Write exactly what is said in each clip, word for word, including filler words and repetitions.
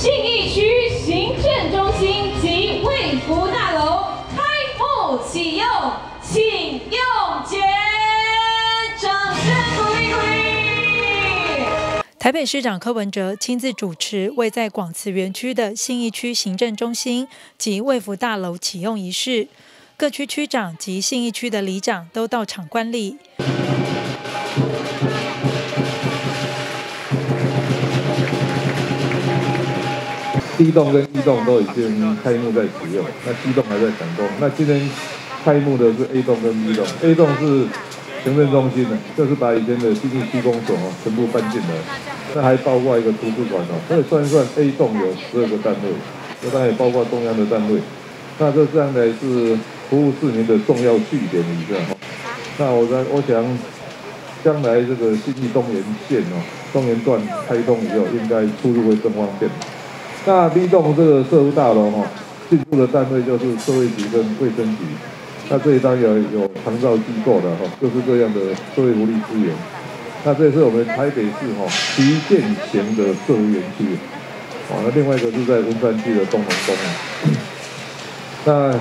信义区行政中心及卫福大楼开幕启用，请用节掌声鼓励鼓励。台北市长柯文哲亲自主持位在广慈园区的信义区行政中心及卫福大楼启用仪式，各区区长及信义区的里长都到场观礼。 第一栋跟一栋都已经开幕在使用，那西栋还在展工。那今天开幕的是 A 栋跟 B 栋 ，A 栋是行政中心的，就是把以前的信义区公所哦全部搬进来，那还包括一个图书馆哦。那算一算 A 栋有十二个单位，那当然也包括中央的单位。那这将来是服务市民的重要据点一个。那我在我想，将来这个信义东延线哦，东延段开通以后，应该出入会更方便。 那 B 栋这个社会大楼哈、哦，进驻的单位就是社会局跟卫生局，那这一单有有长照机构的哈、哦，就是这样的社会福利资源。那这是我们台北市哈、哦、旗舰型的社会园区，哦，那另外一个是在文山区的东龙宫。那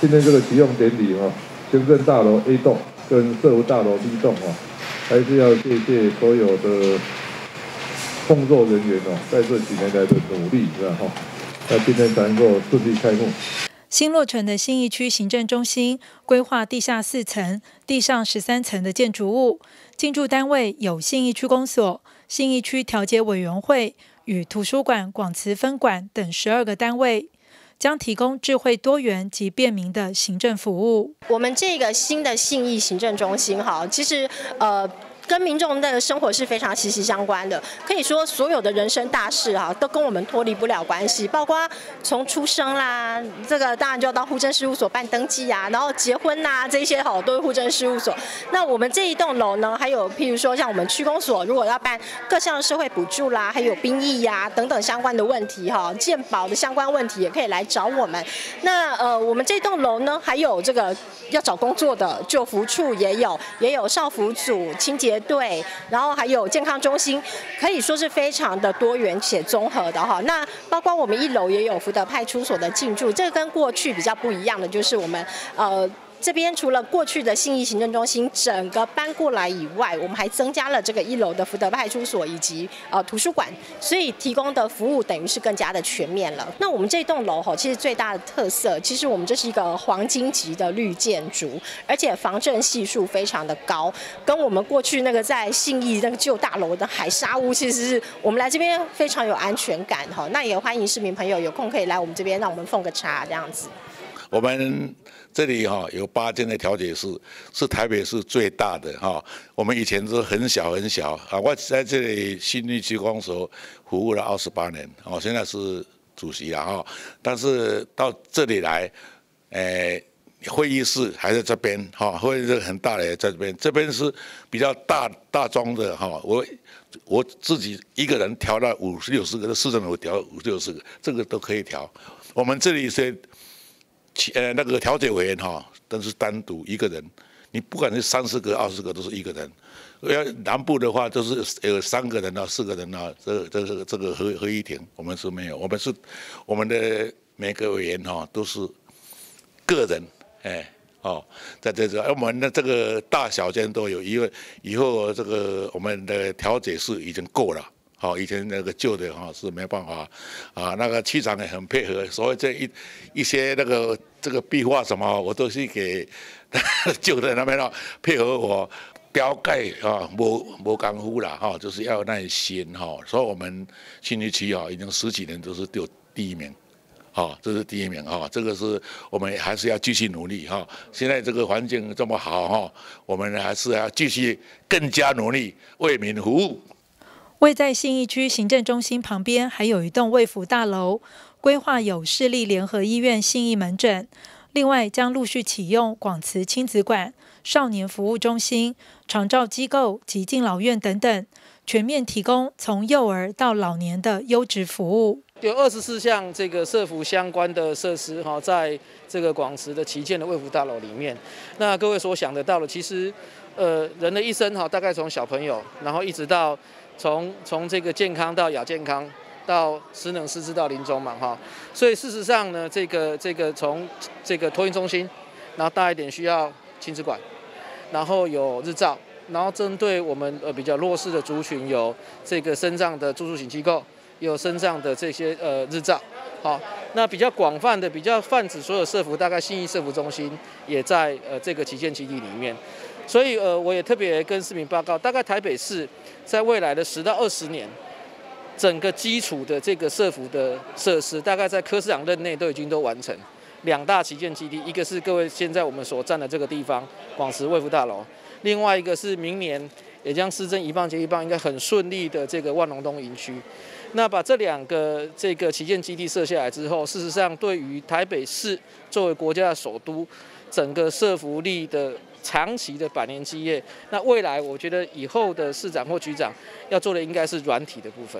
今天这个启用典礼哈、哦，行政大楼 A 栋跟社会大楼 B 栋哈、哦，还是要谢谢所有的。 工作人员哦，在这几年来的努力，是吧？哈，那今天能够顺利开幕。新落成的信义区行政中心规划地下四层、地上十三层的建筑物，进驻单位有信义区公所、信义区调解委员会与图书馆广慈分馆等十二个单位。 将提供智慧、多元及便民的行政服务。我们这个新的信义行政中心，哈，其实呃，跟民众的生活是非常息息相关的。可以说，所有的人生大事哈，都跟我们脱离不了关系。包括从出生啦，这个当然就要到户政事务所办登记啊，然后结婚呐、啊，这些哈都是户政事务所。那我们这一栋楼呢，还有譬如说像我们区公所，如果要办各项的社会补助啦，还有兵役呀、啊、等等相关的问题哈，健保的相关问题也可以来。 找我们，那呃，我们这栋楼呢，还有这个要找工作的就服处也有，也有少服组、清洁队，然后还有健康中心，可以说是非常的多元且综合的哈。那包括我们一楼也有福德派出所的进驻，这跟过去比较不一样的就是我们呃。 这边除了过去的信义行政中心整个搬过来以外，我们还增加了这个一楼的福德派出所以及呃图书馆，所以提供的服务等于是更加的全面了。那我们这栋楼吼，其实最大的特色，其实我们这是一个黄金级的绿建筑，而且防震系数非常的高，跟我们过去那个在信义那个旧大楼的海沙屋，其实是我们来这边非常有安全感哈。那也欢迎市民朋友有空可以来我们这边，让我们奉个茶这样子。 我们这里哈、哦、有八间的调解室，是台北市最大的哈、哦。我们以前是很小很小啊，我在这里信义区公所服务了二十八年，我、哦、现在是主席了哈、哦。但是到这里来，诶、呃，会议室还在这边哈、哦，会议室很大的在这边，这边是比较大大宗的哈、哦。我我自己一个人调了五十六十个，市政府调五十六十个，这个都可以调。我们这里是。 呃，那个调解委员哈，但是单独一个人，你不管是三十个、二十个都是一个人。要南部的话，就是有三个人啊、四个人啊，这、这、这、这个合合议庭，我们是没有，我们是我们的每个委员哈都是个人，哎，哦，在这这，我们的这个大小间都有，因为以后这个我们的调解室已经够了。 哦，以前那个旧的哈是没办法，啊，那个区长也很配合，所以这一一些那个这个壁画什么，我都是给旧的那边了配合我标盖啊，磨磨功夫啦哈，就是要耐心哈。所以我们信义区啊，已经十几年都是丢第一名，哈，这是第一名哈，这个是我们还是要继续努力哈。现在这个环境这么好哈，我们还是要继续更加努力为民服务。 位在信义区行政中心旁边，还有一栋卫福大楼，规划有市立联合医院信义门诊。另外，将陆续启用广慈亲子馆、少年服务中心、长照机构及敬老院等等，全面提供从幼儿到老年的优质服务。有二十四项这个社福相关的设施哈，在这个广慈的旗舰的卫福大楼里面。那各位所想得到的，其实呃，人的一生哈，大概从小朋友，然后一直到。 从从这个健康到亚健康，到石冷师资到林中嘛哈，所以事实上呢，这个这个从这个托运中心，然后大一点需要亲子馆，然后有日照，然后针对我们呃比较弱势的族群，有这个身障的住宿型机构，也有身障的这些呃日照，好、哦，那比较广泛的比较泛指所有社福，大概信义社福中心也在呃这个旗舰基地里面，所以呃我也特别跟市民报告，大概台北市在未来的十到二十年。 整个基础的这个社福的设施，大概在柯市长任内都已经都完成。两大旗舰基地，一个是各位现在我们所站的这个地方广慈卫福大楼，另外一个是明年也将施政一棒接一棒，应该很顺利的这个万隆东营区。那把这两个这个旗舰基地设下来之后，事实上对于台北市作为国家的首都，整个社福力的。 长期的百年基业，那未来我觉得以后的市长或局长要做的应该是软体的部分。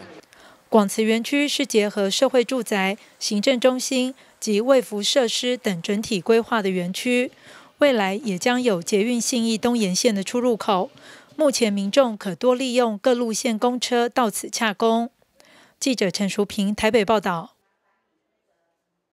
广慈园区是结合社会住宅、行政中心及卫福设施等整体规划的园区，未来也将有捷运信义东延线的出入口。目前民众可多利用各路线公车到此洽公。记者陈淑萍台北报道。